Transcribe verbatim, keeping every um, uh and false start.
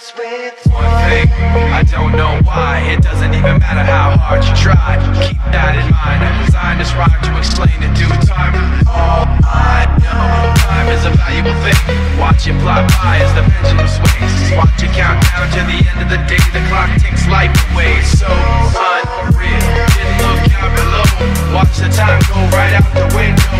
starts with one thing. I don't know why. It doesn't even matter how hard you try. Keep that in mind. I designed this rhyme to explain in due time. All I know, time is a valuable thing. Watch it fly by as the pendulum sways. Watch it count down to the end of the day. The clock ticks life away. So unreal. Didn't look out below. Watch the time go right out the window.